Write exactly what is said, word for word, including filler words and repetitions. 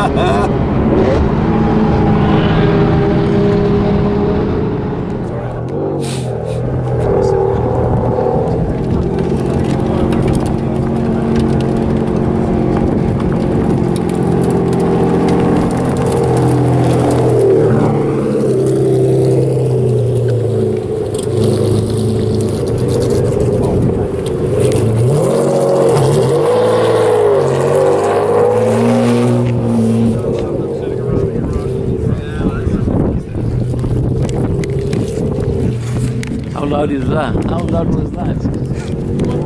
How loud is that? How loud was that?